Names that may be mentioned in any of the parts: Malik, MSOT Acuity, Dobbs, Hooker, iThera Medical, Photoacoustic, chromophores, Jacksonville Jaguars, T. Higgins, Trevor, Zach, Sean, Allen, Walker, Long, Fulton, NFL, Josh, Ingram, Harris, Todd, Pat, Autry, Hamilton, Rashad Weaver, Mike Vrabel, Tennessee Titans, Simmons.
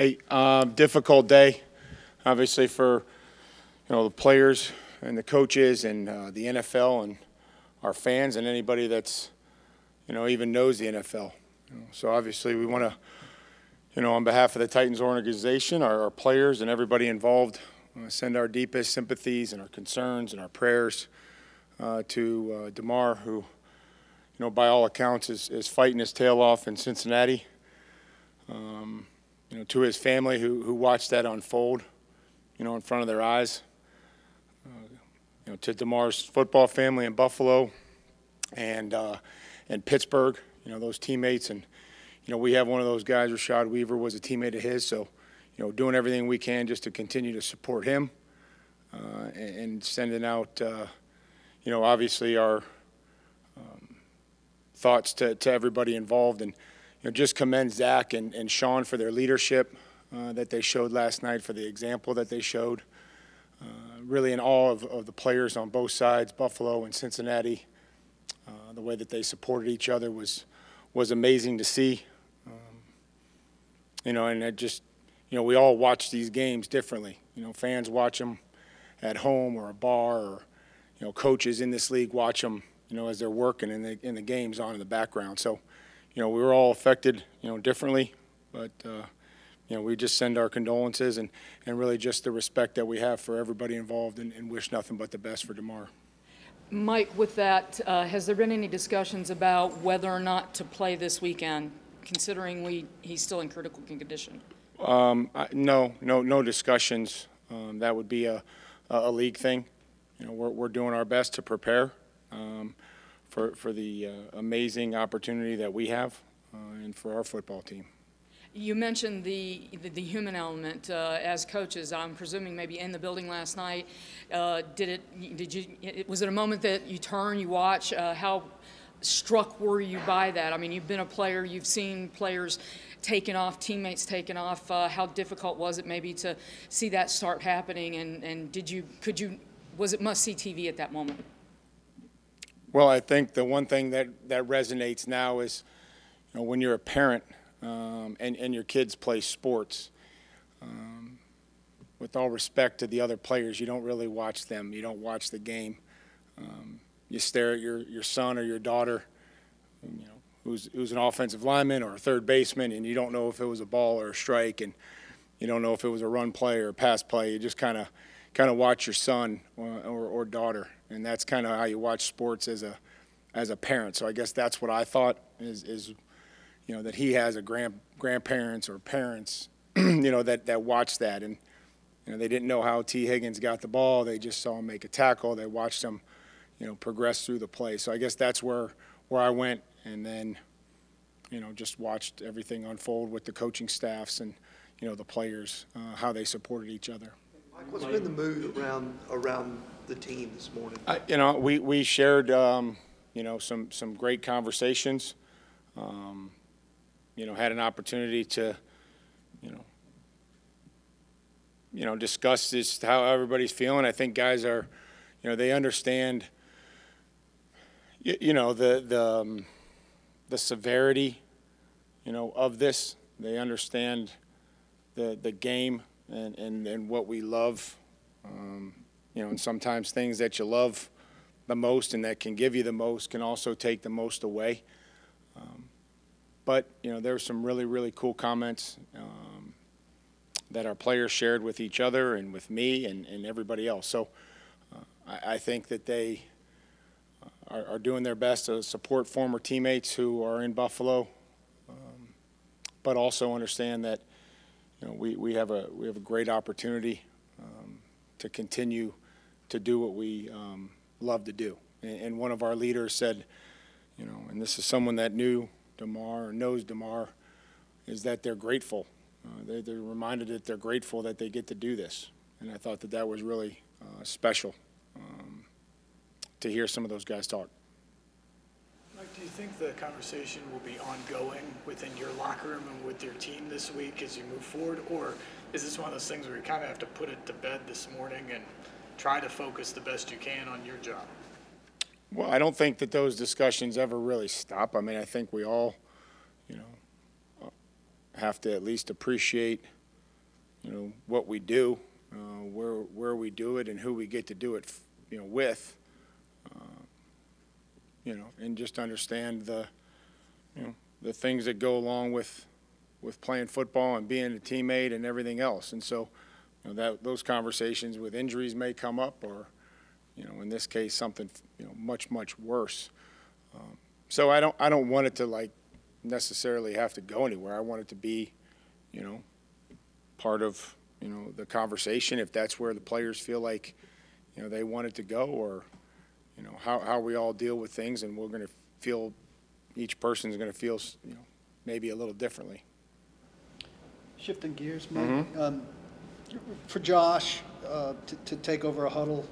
Hey, difficult day, obviously, for the players and the coaches and the NFL and our fans and anybody that's even knows the NFL. So obviously, we want to on behalf of the Titans organization, our players and everybody involved, send our deepest sympathies and our concerns and our prayers to DeMar, who by all accounts is fighting his tail off in Cincinnati. To his family who watched that unfold, in front of their eyes. To DeMar's football family in Buffalo and Pittsburgh, those teammates. And, we have one of those guys, Rashad Weaver, was a teammate of his. So, doing everything we can just to continue to support him and sending out, obviously our thoughts to everybody involved. And, just commend Zach and Sean for their leadership that they showed last night, for the example that they showed. Really in awe of the players on both sides, Buffalo and Cincinnati. The way that they supported each other was amazing to see. And it just, we all watch these games differently. Fans watch them at home or a bar, or, coaches in this league watch them, as they're working and the game's on in the background. So, we were all affected, differently, but, we just send our condolences and really just the respect that we have for everybody involved and wish nothing but the best for DeMar. Mike, with that, has there been any discussions about whether or not to play this weekend, considering he's still in critical condition? No discussions. That would be a league thing. We're doing our best to prepare. For the amazing opportunity that we have and for our football team. You mentioned the human element as coaches. I'm presuming maybe in the building last night. Was it a moment that you turn, you watch? How struck were you by that? I mean, you've been a player. You've seen players taken off, teammates taken off. How difficult was it maybe to see that start happening? And was it must-see TV at that moment? Well, I think the one thing that resonates now is, when you're a parent and your kids play sports, with all respect to the other players, you don't really watch them. You don't watch the game. You stare at your son or your daughter, who's an offensive lineman or a third baseman, and you don't know if it was a ball or a strike, and you don't know if it was a run play or a pass play. You just kind of watch your son or daughter, and that's kind of how you watch sports as a parent. So I guess that's what I thought is that he has a grandparents or parents, that watch that, and they didn't know how T. Higgins got the ball. They just saw him make a tackle. They watched him, progress through the play. So I guess that's where I went, and then just watched everything unfold with the coaching staffs and the players, how they supported each other. What's been the mood around the team this morning? We shared, some great conversations. Had an opportunity to, discuss just how everybody's feeling. I think guys are, they understand, the severity, of this. They understand the game. And what we love, and sometimes things that you love the most and that can give you the most can also take the most away. But, there were some really, really cool comments that our players shared with each other and with me and everybody else. So I think that they are doing their best to support former teammates who are in Buffalo, but also understand that, we have a great opportunity to continue to do what we love to do. And one of our leaders said, and this is someone that knew DeMar or knows DeMar, is that they're grateful. They're reminded that they're grateful that they get to do this. And I thought that was really special to hear some of those guys talk. Mike, do you think the conversation will be ongoing within your locker room and with your team this week as you move forward, or is this one of those things where you kind of have to put it to bed this morning and try to focus the best you can on your job? Well, I don't think that those discussions ever really stop. I mean, I think we all, have to at least appreciate you know, what we do, where we do it, and who we get to do it, you know, with, you know, and just understand the, you know, the things that go along with playing football and being a teammate and everything else. And so, you know, that those conversations with injuries may come up, or, you know, in this case, something, you know, much, much worse. So I don't want it to, like, necessarily have to go anywhere. I want it to be, you know, part of, you know, the conversation, if that's where the players feel like, you know, they want it to go, or, you know, how we all deal with things, and we're going to feel, each person's going to feel, you know, maybe a little differently. Shifting gears, Mike, for Josh to take over a huddle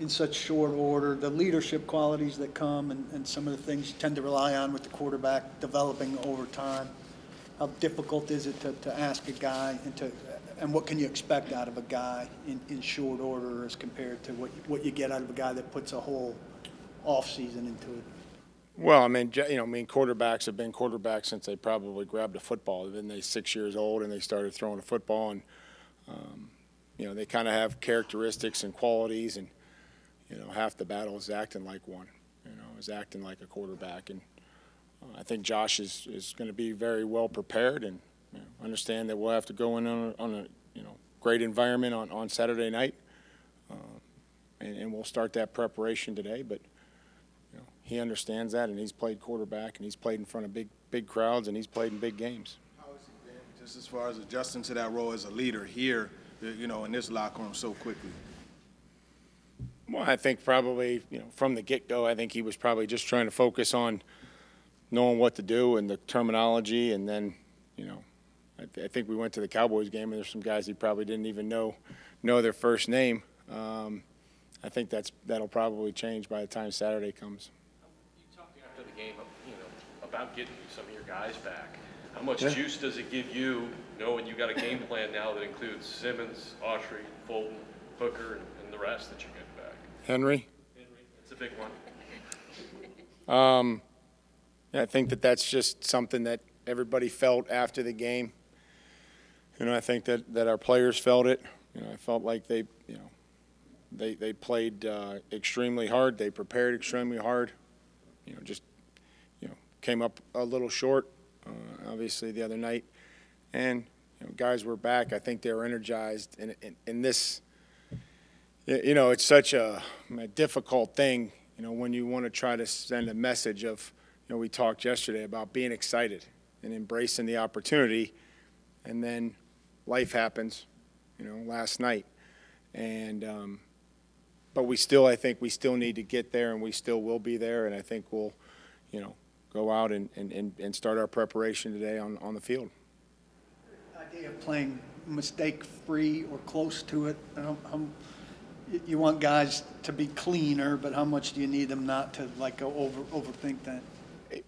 in such short order, the leadership qualities that come and some of the things you tend to rely on with the quarterback developing over time, how difficult is it to ask a guy, and what can you expect out of a guy in short order as compared to what you get out of a guy that puts a whole offseason into it? Well, I mean, you know, I mean, quarterbacks have been quarterbacks since they probably grabbed a football. Then they're 6 years old and they started throwing a football, and, you know, they kind of have characteristics and qualities, and, you know, half the battle is acting like one, you know, is acting like a quarterback. And I think Josh is going to be very well prepared, and, you know, understand that we'll have to go in on a you know, great environment on Saturday night, and we'll start that preparation today. But, you know, he understands that, and he's played quarterback, and he's played in front of big crowds, and he's played in big games. How has he been, just as far as adjusting to that role as a leader here, you know, in this locker room so quickly? Well, I think probably, you know, from the get-go, I think he was probably just trying to focus on knowing what to do and the terminology. And then, you know, I think we went to the Cowboys game, and there's some guys he probably didn't even know their first name. I think that'll probably change by the time Saturday comes. You talked after the game, you know, about getting some of your guys back. How much juice does it give you, knowing you got a game plan now that includes Simmons, Autry, Fulton, Hooker, and the rest that you're getting back? Henry, that's a big one. I think that's just something that everybody felt after the game. You know, I think that our players felt it. You know, I felt like they, you know, they played extremely hard. They prepared extremely hard. You know, just, you know, came up a little short, obviously, the other night. And, you know, guys were back. I think they were energized. And in this, you know, it's such a difficult thing, you know, when you want to try to send a message of, you know, we talked yesterday about being excited and embracing the opportunity, and then life happens, you know, last night. And but we still, I think we still need to get there, and we still will be there, and I think we'll, you know, go out and start our preparation today on the field. The idea of playing mistake-free or close to it, you want guys to be cleaner, but how much do you need them not to, like, go overthink that?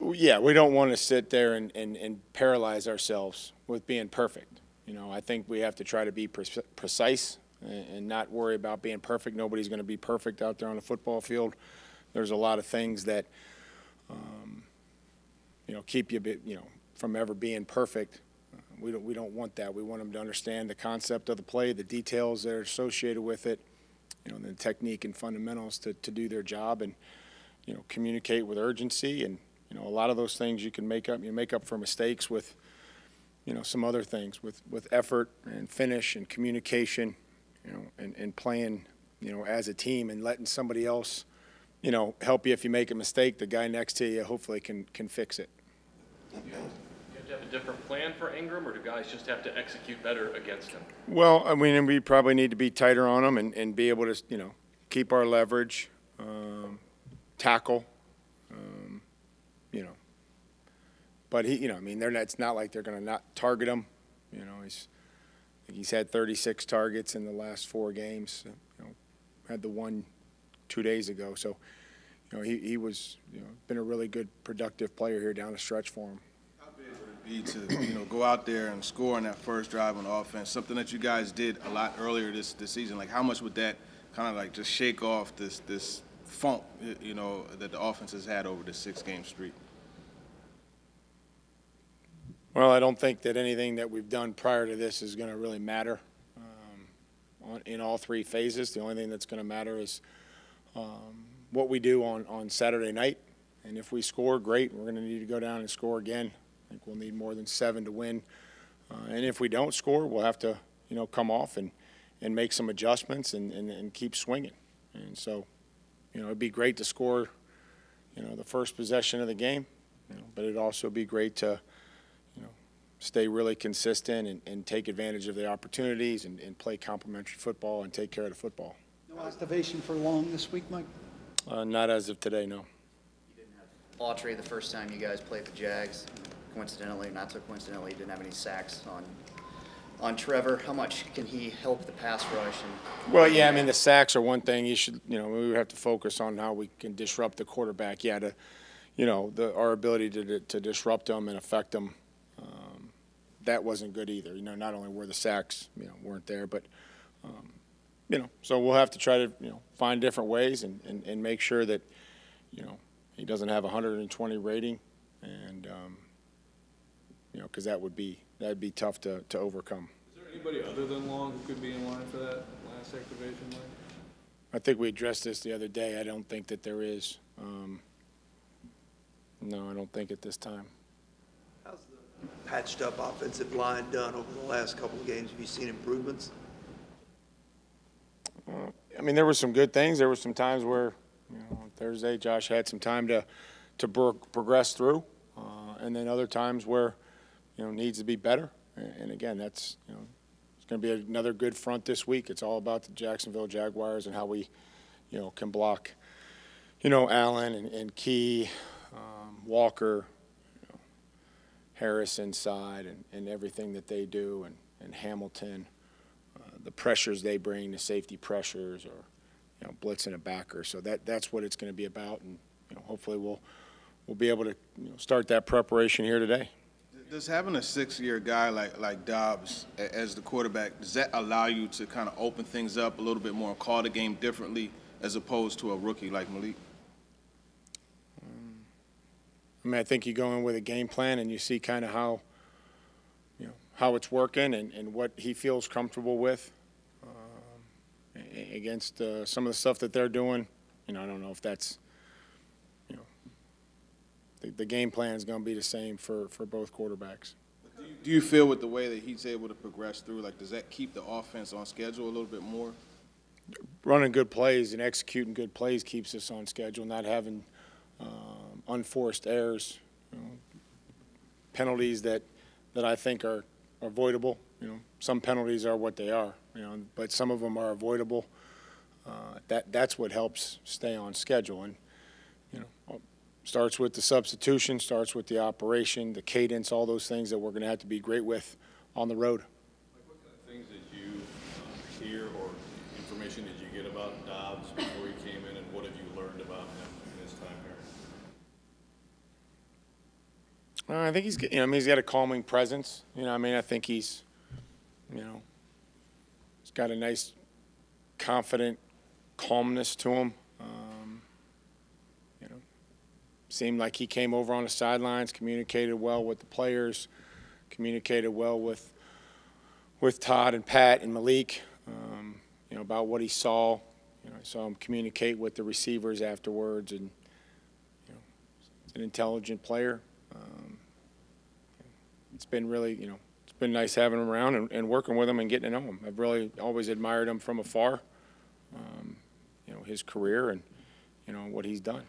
Yeah, we don't want to sit there and paralyze ourselves with being perfect. You know, I think we have to try to be precise and not worry about being perfect. Nobody's going to be perfect out there on the football field. There's a lot of things that, you know, keep you, you know, from ever being perfect. We don't want that. We want them to understand the concept of the play, the details that are associated with it, you know, and the technique and fundamentals to do their job, and, you know, communicate with urgency. And, you know, a lot of those things you can make up. You make up for mistakes with, you know, some other things, with effort and finish and communication, you know, and playing, you know, as a team, and letting somebody else, you know, help you if you make a mistake. The guy next to you hopefully can fix it. Do you have to have a different plan for Ingram, or do guys just have to execute better against him? Well, I mean, we probably need to be tighter on him and be able to, you know, keep our leverage, tackle. You know, but he, you know, I mean, it's not like they're going to not target him. You know, he's had 36 targets in the last 4 games. You know, had the one 2 days ago. So, you know, he was, you know, been a really good, productive player here down the stretch for him. How big would it be to, you know, go out there and score on that first drive on offense, something that you guys did a lot earlier this season? Like, how much would that kind of, like, just shake off this funk, you know, that the offense has had over the 6-game streak? Well, I don't think that anything that we've done prior to this is going to really matter. in all three phases. The only thing that's going to matter is what we do on Saturday night. And if we score, great. We're going to need to go down and score again. I think we'll need more than 7 to win. And if we don't score, we'll have to, you know, come off and make some adjustments and keep swinging. And so, you know, it'd be great to score, you know, the first possession of the game, you know, but it'd also be great to, you know, stay really consistent and take advantage of the opportunities and play complementary football and take care of the football. No activation for Long this week, Mike? Not as of today, no. You didn't have Autry the first time you guys played the Jags. Coincidentally, not so coincidentally, you didn't have any sacks on Trevor. How much can he help the pass rush? Well, yeah, I mean, the sacks are one thing. You should, you know, we would have to focus on how we can disrupt the quarterback. Yeah, to, you know, our ability to disrupt them and affect them, that wasn't good either. You know, not only were the sacks, you know, weren't there, but, you know, so we'll have to try to, you know, find different ways and make sure that, you know, he doesn't have 120 rating and, you know, because that'd be tough to overcome. Is there anybody other than Long who could be in line for that last activation, Mike? I think we addressed this the other day. I don't think that there is. No, I don't think at this time. How's the patched-up offensive line done over the last couple of games? Have you seen improvements? I mean, there were some good things. There were some times where, you know, on Thursday, Josh had some time to progress through. And then other times where, you know, needs to be better. And again, that's, you know, it's going to be another good front this week. It's all about the Jacksonville Jaguars and how we, you know, can block, you know, Allen and Key, Walker, you know, Harris inside and everything that they do and Hamilton, the pressures they bring, the safety pressures or, you know, blitzing a backer. So that's what it's going to be about. And, you know, hopefully we'll be able to, you know, start that preparation here today. Does having a six-year guy like Dobbs as the quarterback, does that allow you to kind of open things up a little bit more, call the game differently as opposed to a rookie like Malik? I mean, I think you go in with a game plan and you see kind of how, you know, how it's working and what he feels comfortable with against some of the stuff that they're doing. You know, I don't know if that's, the game plan is going to be the same for both quarterbacks. Do you feel with the way that he's able to progress through, like, does that keep the offense on schedule a little bit more? Running good plays and executing good plays keeps us on schedule, not having unforced errors, you know, penalties that I think are avoidable. You know, some penalties are what they are, you know, but some of them are avoidable. That's what helps stay on schedule. And, you know, starts with the substitution, starts with the operation, the cadence, all those things that we're going to have to be great with on the road. Like, what kind of things did you hear or information did you get about Dobbs before he came in, and what have you learned about him in his time here? I think he's, you know, I mean, he's got a calming presence. You know, I mean, I think he's, you know, he's got a nice, confident calmness to him. Seemed like he came over on the sidelines, communicated well with the players, communicated well with Todd and Pat and Malik, you know, about what he saw. You know, I saw him communicate with the receivers afterwards, and, you know, he's an intelligent player. It's been really, you know, it's been nice having him around and working with him and getting to know him. I've really always admired him from afar, you know, his career and, you know, what he's done.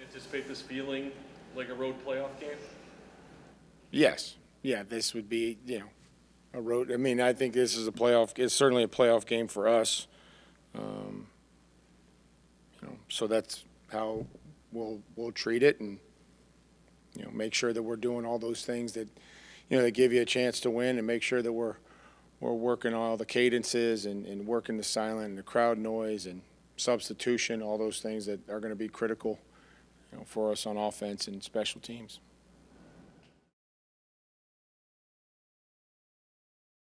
Anticipate this feeling like a road playoff game? Yes. Yeah, this would be, you know, a road. I mean, I think this is a playoff. It's certainly a playoff game for us. You know, so that's how we'll treat it, and, you know, make sure that we're doing all those things that, you know, that give you a chance to win, and make sure that we're working all the cadences and working the silent and the crowd noise and substitution, all those things that are going to be critical, you know, for us on offense and special teams.